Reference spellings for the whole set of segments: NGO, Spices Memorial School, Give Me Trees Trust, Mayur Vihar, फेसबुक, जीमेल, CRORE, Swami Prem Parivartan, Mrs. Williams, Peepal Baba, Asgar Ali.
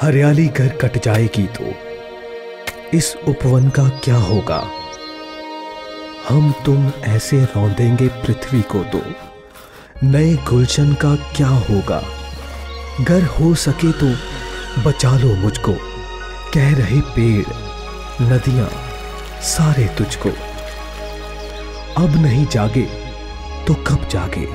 हरियाली घर कट जाएगी तो इस उपवन का क्या होगा। हम तुम ऐसे रौंदेंगे पृथ्वी को तो नए गुलशन का क्या होगा। घर हो सके तो बचा लो मुझको, कह रहे पेड़ नदियां सारे तुझको। अब नहीं जागे तो कब जागे।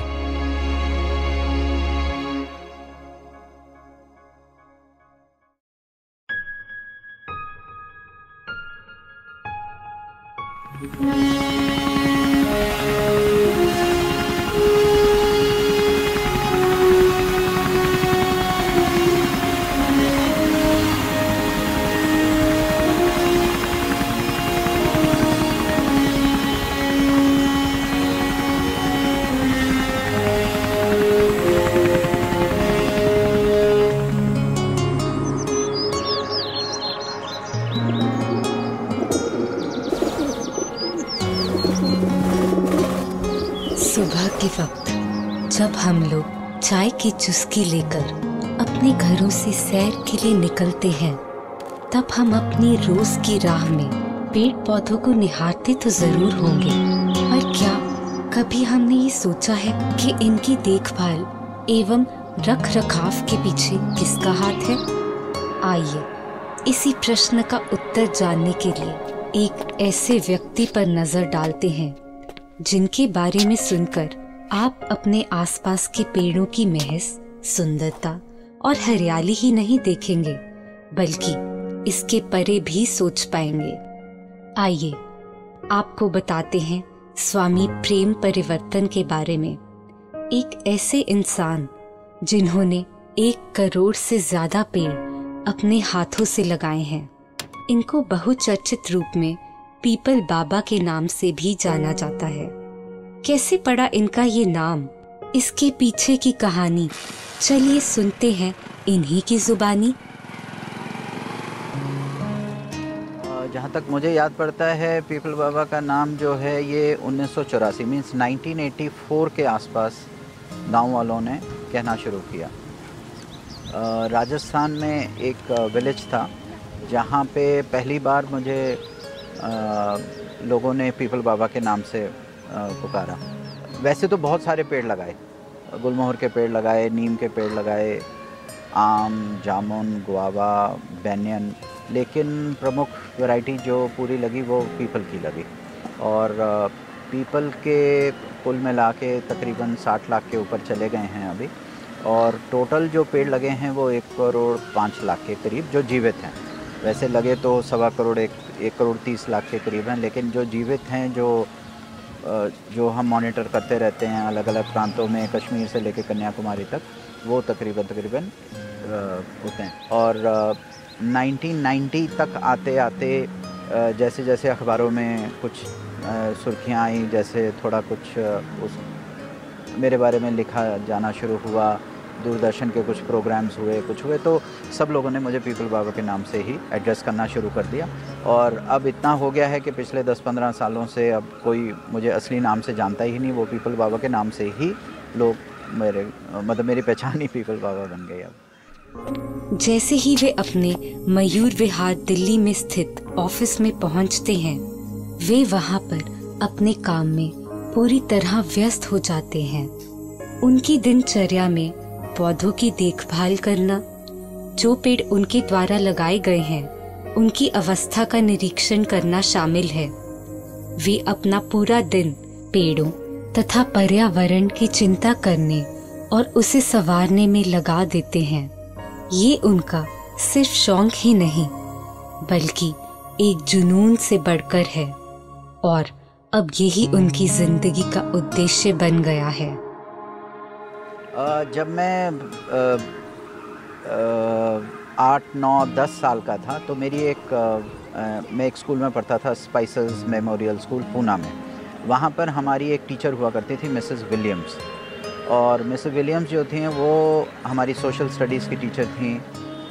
चाय की चुस्की लेकर अपने घरों से सैर के लिए निकलते हैं, तब हम अपनी रोज की राह में पेड़ पौधों को निहारते तो जरूर होंगे, पर क्या कभी हमने ये सोचा है कि इनकी देखभाल एवं रख रखाव के पीछे किसका हाथ है। आइए इसी प्रश्न का उत्तर जानने के लिए एक ऐसे व्यक्ति पर नजर डालते हैं जिनके बारे में सुनकर आप अपने आसपास के पेड़ों की महज सुंदरता और हरियाली ही नहीं देखेंगे बल्कि इसके परे भी सोच पाएंगे। आइए आपको बताते हैं स्वामी प्रेम परिवर्तन के बारे में, एक ऐसे इंसान जिन्होंने 1 करोड़ से ज्यादा पेड़ अपने हाथों से लगाए हैं। इनको बहुचर्चित रूप में पीपल बाबा के नाम से भी जाना जाता है। कैसे पड़ा इनका ये नाम, इसके पीछे की कहानी, चलिए सुनते हैं इन्हीं की जुबानी। जहाँ तक मुझे याद पड़ता है पीपल बाबा का नाम जो है ये 1984 मीन्स 1984 के आसपास गांव वालों ने कहना शुरू किया। राजस्थान में एक विलेज था जहाँ पे पहली बार मुझे लोगों ने पीपल बाबा के नाम से पुकारा। वैसे तो बहुत सारे पेड़ लगाए, गुलमोहर के पेड़ लगाए, नीम के पेड़ लगाए, आम, जामुन, गुआवा, बैनियन, लेकिन प्रमुख वैरायटी जो पूरी लगी वो पीपल की लगी। और पीपल के कुल मिला के तकरीबन 60 लाख के ऊपर चले गए हैं अभी, और टोटल जो पेड़ लगे हैं वो 1 करोड़ 5 लाख के करीब जो जीवित हैं। वैसे लगे तो 1.25 करोड़ 1 करोड़ 30 लाख के करीब हैं, लेकिन जो जीवित हैं, जो हम मॉनिटर करते रहते हैं अलग अलग प्रांतों में, कश्मीर से लेकर कन्याकुमारी तक, वो तकरीबन होते हैं। और 1990 तक आते आते जैसे जैसे अखबारों में कुछ सुर्खियाँ आई, जैसे थोड़ा कुछ उस मेरे बारे में लिखा जाना शुरू हुआ, दूरदर्शन के कुछ प्रोग्राम्स हुए, कुछ हुए, तो सब लोगों ने मुझे पीपल बाबा के नाम से ही एड्रेस करना शुरू कर दिया। और अब इतना हो गया है कि पिछले 10-15 सालों से अब कोई मुझे असली नाम से जानता ही नहीं, वो पीपल बाबा के नाम से ही लोग मेरी पहचान ही पीपल बाबा बन गई। अब जैसे ही वे अपने मयूर विहार दिल्ली में स्थित ऑफिस में पहुँचते हैं, वे वहाँ पर अपने काम में पूरी तरह व्यस्त हो जाते हैं। उनकी दिनचर्या में पौधों की देखभाल करना, जो पेड़ उनके द्वारा लगाए गए हैं उनकी अवस्था का निरीक्षण करना शामिल है। वे अपना पूरा दिन पेड़ों तथा पर्यावरण की चिंता करने और उसे संवारने में लगा देते हैं। ये उनका सिर्फ शौक ही नहीं बल्कि एक जुनून से बढ़कर है, और अब यही उनकी जिंदगी का उद्देश्य बन गया है। जब मैं 8, 9, 10 साल का था तो मैं एक स्कूल में पढ़ता था, स्पाइसेस मेमोरियल स्कूल पूना में। वहाँ पर हमारी एक टीचर हुआ करती थी मिसेस विलियम्स, और मिसेस विलियम्स जो थी वो हमारी सोशल स्टडीज़ की टीचर थी,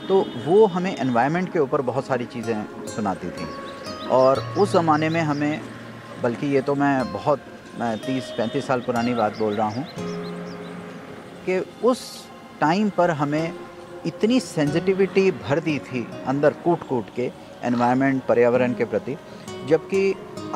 तो वो हमें एनवायरनमेंट के ऊपर बहुत सारी चीज़ें सुनाती थी। और उस ज़माने में हमें, बल्कि ये तो मैं 30-35 साल पुरानी बात बोल रहा हूँ, कि उस टाइम पर हमें इतनी सेंसिटिविटी भर दी थी अंदर कूट कूट के एनवायरनमेंट पर्यावरण के प्रति, जबकि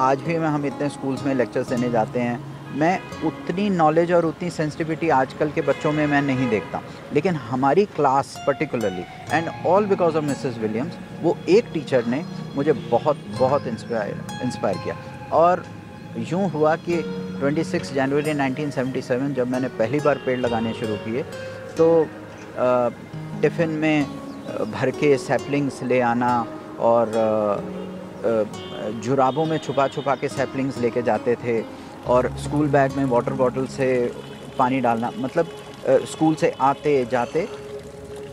आज भी मैं हम इतने स्कूल्स में लेक्चर्स देने जाते हैं, मैं उतनी नॉलेज और उतनी सेंसिटिविटी आजकल के बच्चों में मैं नहीं देखता। लेकिन हमारी class particularly and all because of Mrs Williams, वो एक टीचर ने मुझे बहुत बहुत इंस्पायर किया। और यूँ हुआ कि 26 जनवरी 1977 जब मैंने पहली बार पेड़ लगाने शुरू किए तो टिफ़िन में भर के सैपलिंग्स ले आना और जुराबों में छुपा छुपा के सैपलिंग्स लेके जाते थे और स्कूल बैग में वाटर बॉटल से पानी डालना, मतलब स्कूल से आते जाते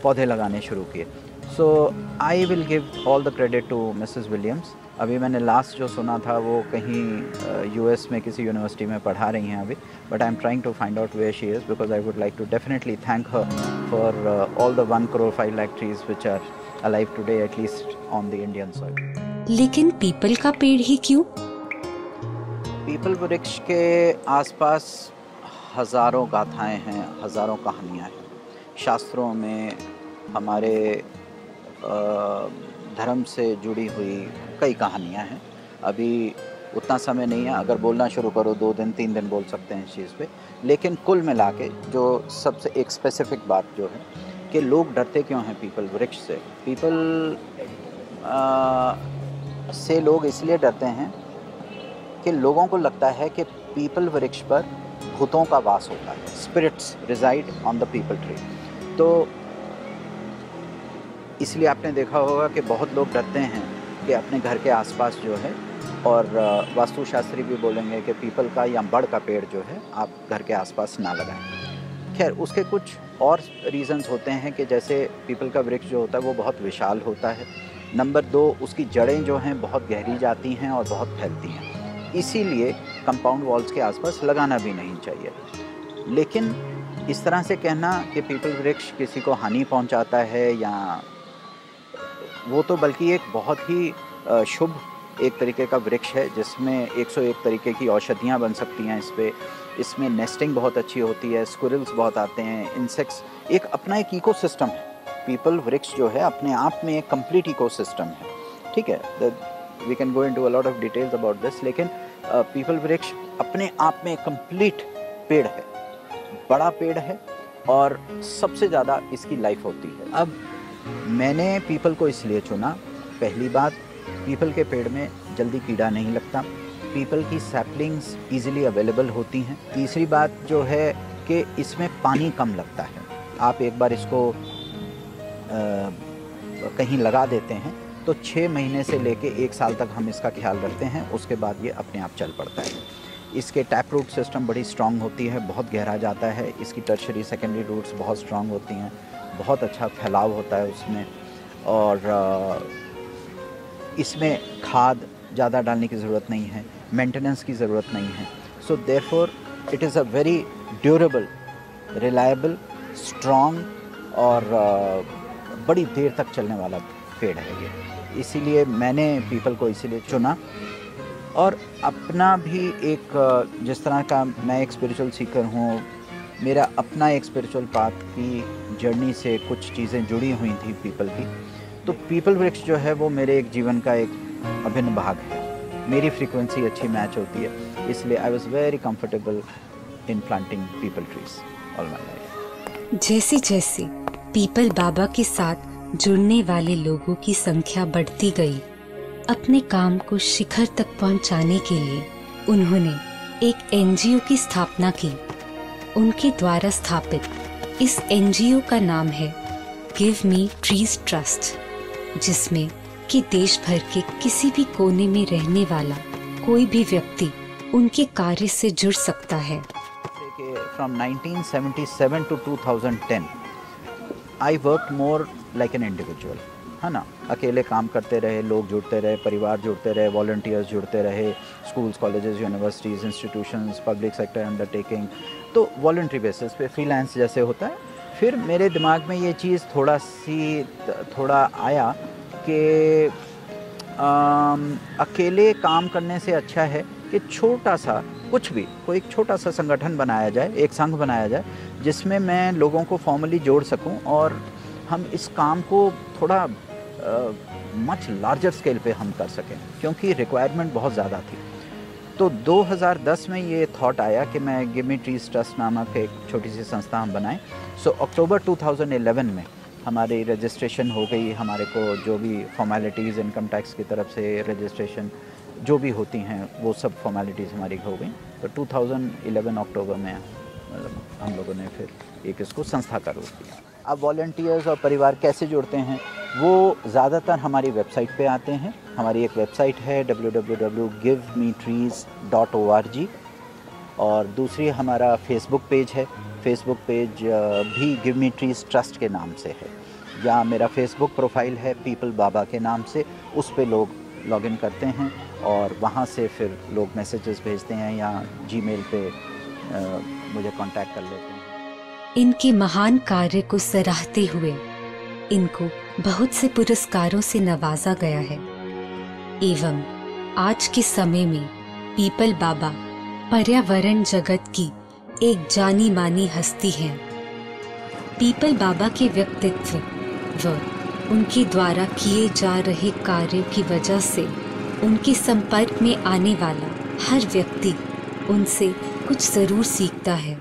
पौधे लगाने शुरू किए। So I will give all the credit to Mrs Williams. अभी मैंने लास्ट जो सुना था वो कहीं यूएस में किसी यूनिवर्सिटी में पढ़ा रही हैं अभी, but I am trying to find out where she is because I would like to definitely thank her for all the 1,05,00,000 trees which are alive today at least on the Indian soil. लेकिन people का पेड़ ही क्यों? People वृक्ष के आसपास हज़ारों गाथाएं हैं, हज़ारों कहानियां हैं। शास्त्रों में, हमारे धर्म से जुड़ी हुई कई कहानियां हैं। अभी उतना समय नहीं है, अगर बोलना शुरू करो 2 दिन 3 दिन बोल सकते हैं इस चीज़ पे। लेकिन कुल मिला के जो सबसे एक स्पेसिफिक बात जो है कि लोग डरते क्यों हैं पीपल वृक्ष से? पीपल से लोग इसलिए डरते हैं कि लोगों को लगता है कि पीपल वृक्ष पर भूतों का वास होता है, spirits reside on the peepal tree. तो इसलिए आपने देखा होगा कि बहुत लोग डरते हैं कि अपने घर के आसपास जो है, और वास्तुशास्त्री भी बोलेंगे कि पीपल का या बड़ का पेड़ जो है आप घर के आसपास ना लगाएं। खैर, उसके कुछ और रीज़न्स होते हैं कि जैसे पीपल का वृक्ष जो होता है वो बहुत विशाल होता है। नंबर 2, उसकी जड़ें जो हैं बहुत गहरी जाती हैं और बहुत फैलती हैं, इसीलिए कंपाउंड वॉल्स के आसपास लगाना भी नहीं चाहिए। लेकिन इस तरह से कहना कि पीपल वृक्ष किसी को हानि पहुंचाता है, या वो तो बल्कि एक बहुत ही शुभ एक तरीके का वृक्ष है जिसमें 101 तरीके की औषधियाँ बन सकती हैं। इस पर इसमें नेस्टिंग बहुत अच्छी होती है, स्क्विरल्स बहुत आते हैं, इंसेक्ट्स, एक अपना एक इकोसिस्टम है। पीपल वृक्ष जो है अपने आप में एक कंप्लीट इकोसिस्टम है, ठीक है। We can go into a lot of details about this, लेकिन पीपल वृक्ष अपने आप में कंप्लीट पेड़ है, बड़ा पेड़ है और सबसे ज़्यादा इसकी लाइफ होती है। अब मैंने पीपल को इसलिए चुना, पहली बात पीपल के पेड़ में जल्दी कीड़ा नहीं लगता, पीपल की सैपलिंग्स ईजिली अवेलेबल होती हैं, तीसरी बात जो है कि इसमें पानी कम लगता है। आप एक बार इसको कहीं लगा देते हैं तो 6 महीने से लेके 1 साल तक हम इसका ख्याल रखते हैं, उसके बाद ये अपने आप चल पड़ता है। इसके टैप रूट सिस्टम बड़ी स्ट्रांग होती है, बहुत गहरा जाता है, इसकी टर्शरी सेकेंडरी रूट्स बहुत स्ट्रांग होती हैं, बहुत अच्छा फैलाव होता है उसमें, और इसमें खाद ज़्यादा डालने की ज़रूरत नहीं है, मेंटेनेंस की ज़रूरत नहीं है। So therefore it is a very durable, reliable, strong और बड़ी देर तक चलने वाला पेड़ है ये। इसीलिए मैंने पीपल को इसीलिए चुना। और अपना भी एक, जिस तरह का मैं एक स्पिरिचुअल सीकर हूँ, मेरा अपना एक स्पिरिचुअल पाथ की जर्नी से कुछ चीज़ें जुड़ी हुई थी पीपल की, तो पीपल वृक्ष जो है वो मेरे एक जीवन का एक अभिन्न भाग है। मेरी फ्रीक्वेंसी अच्छी मैच होती है, इसलिए I was very comfortable in planting peepal trees all my life. जैसे जैसे पीपल बाबा के साथ जुड़ने वाले लोगों की संख्या बढ़ती गई, अपने काम को शिखर तक पहुंचाने के लिए उन्होंने एक एनजीओ की स्थापना की। उनके द्वारा स्थापित इस एनजीओ का नाम है गिव मी ट्रीज ट्रस्ट, जिसमें कि देश भर के किसी भी कोने में रहने वाला कोई भी व्यक्ति उनके कार्य से जुड़ सकता है। From 1977 to 2010 I work more like an individual, है ना। अकेले काम करते रहे, लोग जुड़ते रहे, परिवार जुड़ते रहे, वॉलंटियर्स जुड़ते रहे, schools, colleges, universities, institutions, public sector undertaking, तो वॉलंटरी बेसिस पे फ्रीलांस जैसे होता है। फिर मेरे दिमाग में ये चीज़ थोड़ा आया कि अकेले काम करने से अच्छा है कि छोटा सा कुछ भी, कोई एक छोटा सा संगठन बनाया जाए, एक संघ बनाया जाए जिसमें मैं लोगों को फॉर्मली जोड़ सकूं और हम इस काम को थोड़ा मच लार्जर स्केल पे हम कर सकें, क्योंकि रिक्वायरमेंट बहुत ज़्यादा थी। तो 2010 में ये थॉट आया कि मैं गिव मी ट्रीज ट्रस्ट नामक एक छोटी सी संस्था हम बनाएं। सो अक्टूबर 2011 में हमारी रजिस्ट्रेशन हो गई। हमारे को जो भी फॉर्मेलिटीज़ इनकम टैक्स की तरफ से रजिस्ट्रेशन जो भी होती हैं वो सब फॉर्मेलिटीज़ हमारी हो गई। तो 2011 अक्टूबर में मतलब हम लोगों ने फिर एक इसको संस्था का रूप दिया। अब वॉलंटियर्स और परिवार कैसे जुड़ते हैं, वो ज़्यादातर हमारी वेबसाइट पे आते हैं। हमारी एक वेबसाइट है www.givemetrees.org और दूसरी हमारा फेसबुक पेज है। फेसबुक पेज भी गिव मी ट्रीज ट्रस्ट के नाम से है, या मेरा फेसबुक प्रोफाइल है पीपल बाबा के नाम से। उस पे लोग लॉगिन करते हैं और वहाँ से फिर लोग मैसेजेस भेजते हैं या जीमेल पे मुझे कांटेक्ट कर लेते हैं। इनके महान कार्य को सराहते हुए इनको बहुत से पुरस्कारों से नवाजा गया है एवं आज के समय में पीपल बाबा पर्यावरण जगत की एक जानी मानी हस्ती है। पीपल बाबा के व्यक्तित्व व उनके द्वारा किए जा रहे कार्यों की वजह से उनके संपर्क में आने वाला हर व्यक्ति उनसे कुछ ज़रूर सीखता है।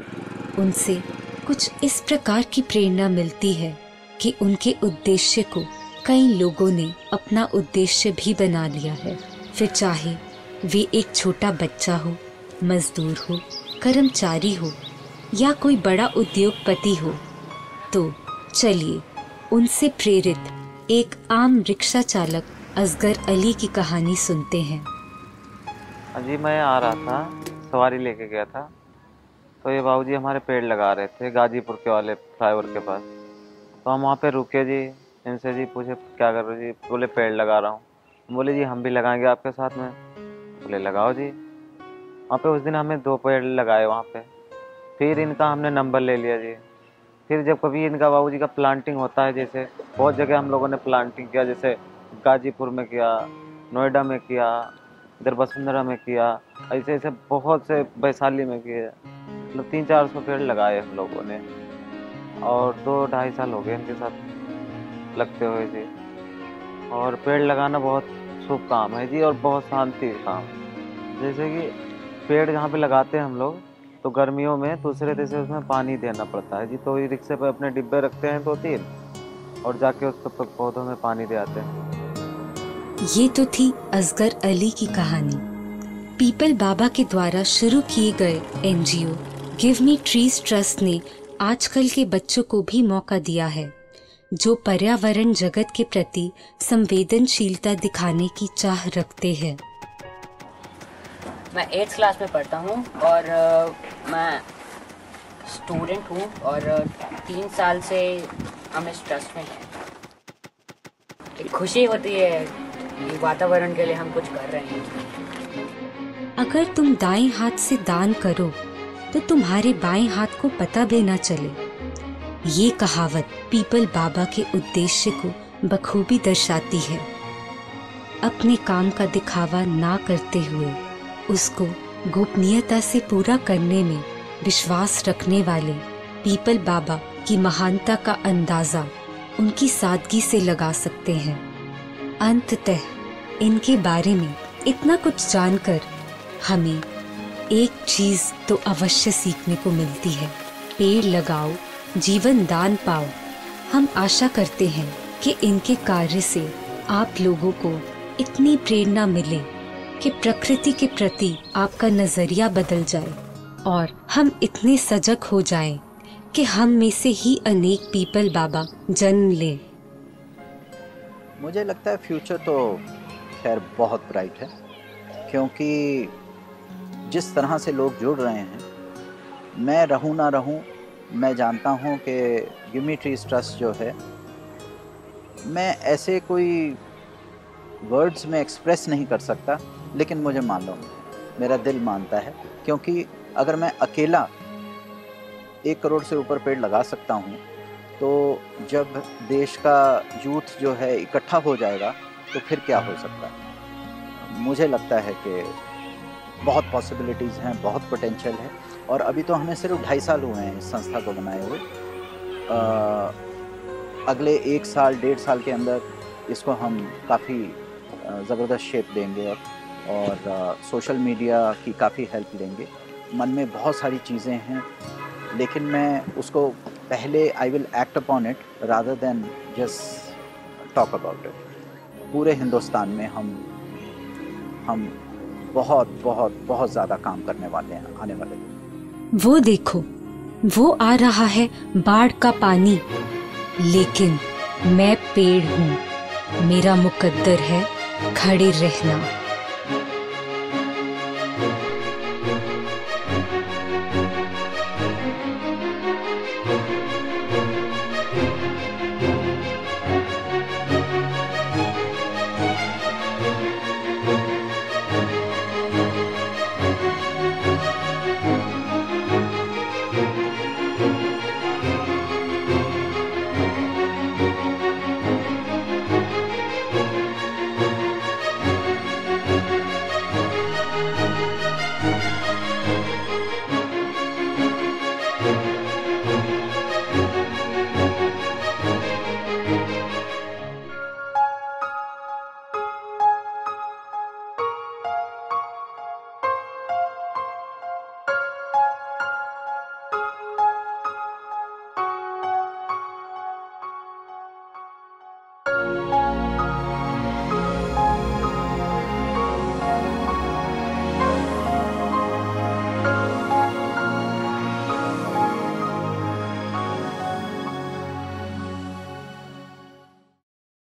उनसे कुछ इस प्रकार की प्रेरणा मिलती है कि उनके उद्देश्य को कई लोगों ने अपना उद्देश्य भी बना लिया है, फिर चाहे वे एक छोटा बच्चा हो, मजदूर हो, कर्मचारी हो या कोई बड़ा उद्योगपति हो। तो चलिए उनसे प्रेरित एक आम रिक्शा चालक असगर अली की कहानी सुनते हैं। अजी मैं आ रहा था, सवारी लेके गया था, तो ये बाबूजी हमारे पेड़ लगा रहे थे गाजीपुर के वाले फ्लाईओवर के पास। तो हम वहाँ पे रुके जी, इनसे जी पूछे क्या कर रहे हो जी, बोले पेड़ लगा रहा हूँ। बोले जी हम भी लगाएंगे आपके साथ में। बोले लगाओ जी। वहाँ पे उस दिन हमने 2 पेड़ लगाए वहाँ पे। फिर इनका हमने नंबर ले लिया जी। फिर जब कभी इनका बाबूजी का प्लांटिंग होता है, जैसे बहुत जगह हम लोगों ने प्लांटिंग किया, जैसे गाजीपुर में किया, नोएडा में किया, इधर वसुंधरा में किया, ऐसे ऐसे बहुत से वैशाली में किए, मतलब 300-400 पेड़ लगाए हम लोगों ने। और 2-2.5 साल हो गए इनके साथ लगते हुए जी। और पेड़ लगाना बहुत शुभ काम है जी और बहुत शांति काम। जैसे कि पेड़ जहाँ पे लगाते हैं हम लोग, तो गर्मियों में दूसरे तीसरे उसमें पानी देना पड़ता है जी। तो ये रिक्शे पे अपने डिब्बे रखते हैं 2-3 और जाके उस पर पौधों में पानी दे आते हैं। ये तो थी असगर अली की कहानी। पीपल बाबा के द्वारा शुरू किए गए NGO give me trees trust ने आजकल के बच्चों को भी मौका दिया है जो पर्यावरण जगत के प्रति संवेदनशीलता दिखाने की चाह रखते हैं। मैं 8th क्लास में पढ़ता हूँ और मैं स्टूडेंट हूँ और 3 साल से हम इस ट्रस्ट में हैं। खुशी होती है वातावरण के लिए हम कुछ कर रहे हैं। अगर तुम दाएं हाथ से दान करो तो तुम्हारे बाएं हाथ को पता भी ना चले। ये कहावत पीपल बाबा के उद्देश्य को बखूबी दर्शाती है। अपने काम का दिखावा ना करते हुए उसको गोपनीयता से पूरा करने में विश्वास रखने वाले पीपल बाबा की महानता का अंदाजा उनकी सादगी से लगा सकते हैं। अंततः इनके बारे में इतना कुछ जानकर हमें एक चीज तो अवश्य सीखने को मिलती है, पेड़ लगाओ, जीवन दान पाओ। हम आशा करते हैं कि इनके कार्य से आप लोगों को इतनी प्रेरणा मिले कि प्रकृति के प्रति आपका नजरिया बदल जाए और हम इतने सजग हो जाएं कि हम में से ही अनेक पीपल बाबा जन्म लें। मुझे लगता है फ्यूचर तो खैर बहुत ब्राइट है, क्योंकि जिस तरह से लोग जुड़ रहे हैं, मैं रहूं ना रहूं, मैं जानता हूं कि गिव मी ट्रीज ट्रस्ट जो है, मैं ऐसे कोई वर्ड्स में एक्सप्रेस नहीं कर सकता, लेकिन मुझे मालूम, मेरा दिल मानता है, क्योंकि अगर मैं अकेला 1 करोड़ से ऊपर पेड़ लगा सकता हूं, तो जब देश का यूथ जो है इकट्ठा हो जाएगा तो फिर क्या हो सकता है। मुझे लगता है कि बहुत पॉसिबिलिटीज़ हैं, बहुत पोटेंशियल है। और अभी तो हमें सिर्फ 2.5 साल हुए हैं इस संस्था को बनाए हुए। अगले 1 साल 1.5 साल के अंदर इसको हम काफ़ी ज़बरदस्त शेप देंगे और सोशल मीडिया की काफ़ी हेल्प लेंगे। मन में बहुत सारी चीज़ें हैं, लेकिन मैं उसको पहले I will act upon it rather than just talk about it. पूरे हिंदुस्तान में हम बहुत बहुत बहुत ज़्यादा काम करने वाले हैं आने वाले दिन। वो देखो, वो आ रहा है बाढ़ का पानी, लेकिन मैं पेड़ हूँ, मेरा मुकद्दर है खड़े रहना।